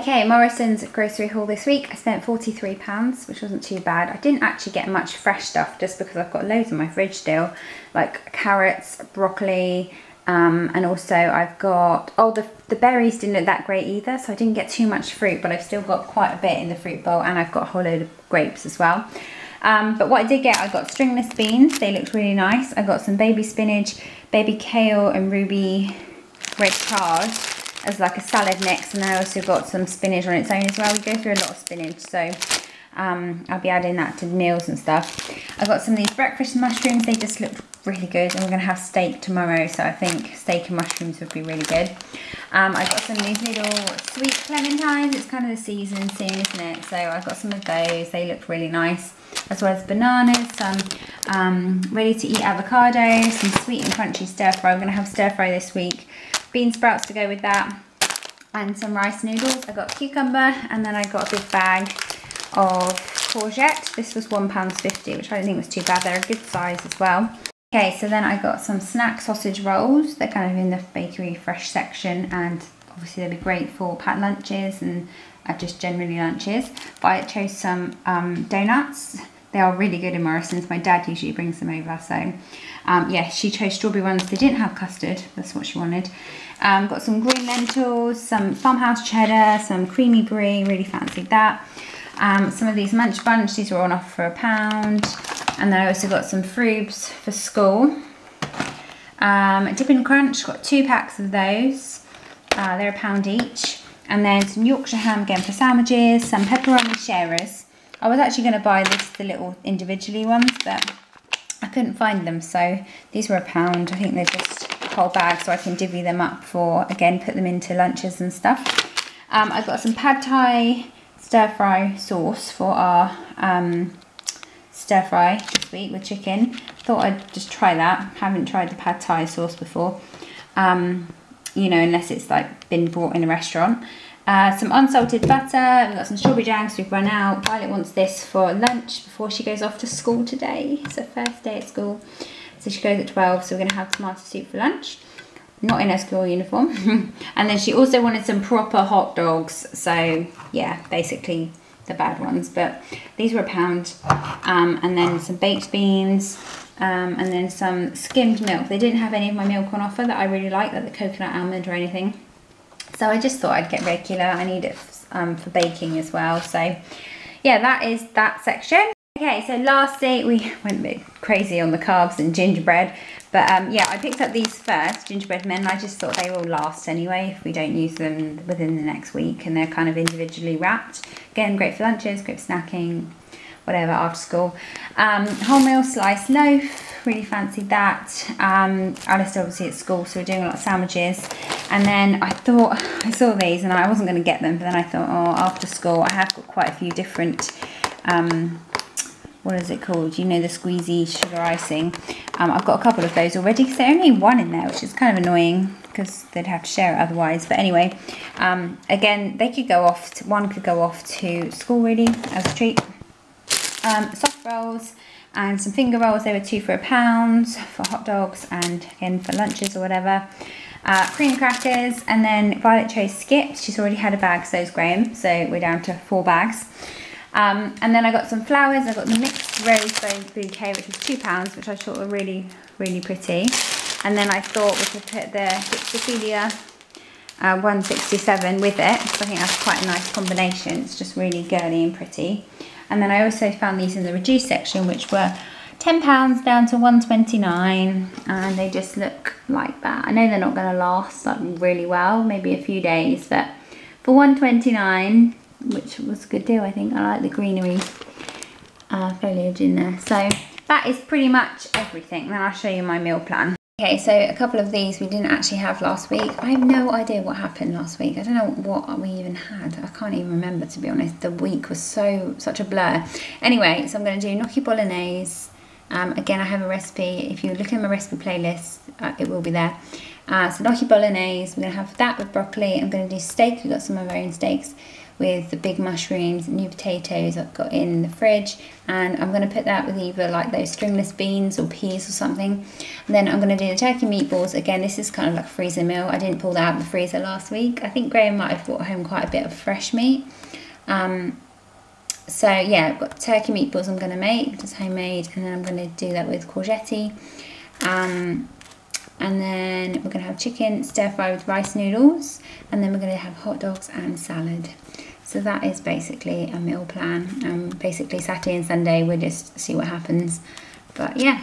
Okay, Morrisons grocery haul this week. I spent £43, which wasn't too bad. I didn't actually get much fresh stuff just because I've got loads in my fridge still, like carrots, broccoli, and also I've got, the berries didn't look that great either, so I didn't get too much fruit, but I've still got quite a bit in the fruit bowl, and I've got a whole load of grapes as well. But what I did get, I got stringless beans. They looked really nice. I got some baby spinach, baby kale, and ruby red cars as like a salad next, and I also got some spinach on its own as well. We go through a lot of spinach, so I'll be adding that to meals and stuff. I got some of these breakfast mushrooms. They just look really good, and we're gonna have steak tomorrow, so I think steak and mushrooms would be really good. I got some of these little sweet clementines. It's kind of the season soon, isn't it? So I got some of those. They look really nice, as well as bananas, some ready to eat avocado, some sweet and crunchy stir fry. I'm gonna have stir fry this week. Bean sprouts to go with that, and some rice noodles. I got cucumber, and then I got a big bag of courgette. This was £1.50, which I don't think was too bad. They're a good size as well. Okay, so then I got some snack sausage rolls. They're kind of in the bakery fresh section, and obviously they'll be great for packed lunches and just generally lunches. But I chose some donuts. They are really good in Morrisons. My dad usually brings them over, so yeah, she chose strawberry ones. They didn't have custard, that's what she wanted. Got some green lentils, some farmhouse cheddar, some creamy brie, really fancied that. Some of these munch bunch, these were on offer for £1. And then I also got some Froobs for school. Dippin' Crunch, got 2 packs of those. They're £1 each. And then some Yorkshire ham again for sandwiches, some pepperoni sharers. I was actually going to buy this, the little individually ones, but I couldn't find them, so these were £1. I think they're just a whole bag, so I can divvy them up for, again, put them into lunches and stuff. I've got some pad thai stir-fry sauce for our stir-fry this week with chicken. Thought I'd just try that. Haven't tried the pad thai sauce before, you know, unless it's like been bought in a restaurant. Some unsalted butter, we've got some strawberry jam because we've run out. Violet wants this for lunch before she goes off to school today. It's her first day at school, so she goes at 12, so we're going to have tomato soup for lunch. Not in her school uniform. And then she also wanted some proper hot dogs, so yeah, basically the bad ones, but these were £1. And then some baked beans, and then some skimmed milk. They didn't have any of my milk on offer that I really like the coconut almond or anything. So I just thought I'd get regular. I need it for baking as well. So yeah, that is that section. Okay, so lastly, we went a bit crazy on the carbs and gingerbread. But yeah, I picked up these first, gingerbread men. I just thought they will last anyway if we don't use them within the next week. And they're kind of individually wrapped. Again, great for lunches, great for snacking, whatever, after school. Wholemeal sliced loaf, really fancied that. Alice obviously at school, so we're doing a lot of sandwiches. And then I thought, I saw these and I wasn't going to get them, but then I thought, oh, after school, I have got quite a few different, what is it called? You know, the squeezy sugar icing. I've got a couple of those already because there's only one in there, which is kind of annoying because they'd have to share it otherwise. But anyway, again, they could go off, one could go off to school really as a treat. Soft rolls and some finger rolls. They were 2 for £1 for hot dogs and again for lunches or whatever. Cream crackers, and then Violet chose Skips. She's already had a bag, so's Graham, so we're down to 4 bags. And then I got some flowers. I got the mixed rose bouquet, which was £2, which I thought were really, really pretty. And then I thought we could put the Gypsophilia 167 with it, so I think that's quite a nice combination. It's just really girly and pretty. And then I also found these in the reduced section, which were £10 down to £1.29, and they just look like that. I know they're not going to last like really well, maybe a few days, but for £1.29, which was a good deal, I think. I like the greenery foliage in there. So that is pretty much everything. Then I'll show you my meal plan. Okay, so a couple of these we didn't actually have last week. I have no idea what happened last week. I don't know what we even had. I can't even remember, to be honest. The week was such a blur. Anyway, so I'm going to do gnocchi bolognese. Again, I have a recipe. If you look at my recipe playlist, it will be there. So gnocchi bolognese, we're going to have that with broccoli. I'm going to do steak. We've got some of our own steaks. with the big mushrooms and new potatoes I've got in the fridge, and I'm going to put that with either like those stringless beans or peas or something. And then I'm going to do the turkey meatballs. Again, this is kind of like a freezer meal. I didn't pull that out of the freezer last week. I think Graham might have brought home quite a bit of fresh meat. So yeah, I've got turkey meatballs I'm going to make, just homemade, and then I'm going to do that with courgette. And then we're going to have chicken stir-fry with rice noodles, and then we're going to have hot dogs and salad. So that is basically a meal plan. Basically Saturday and Sunday we'll just see what happens. But yeah,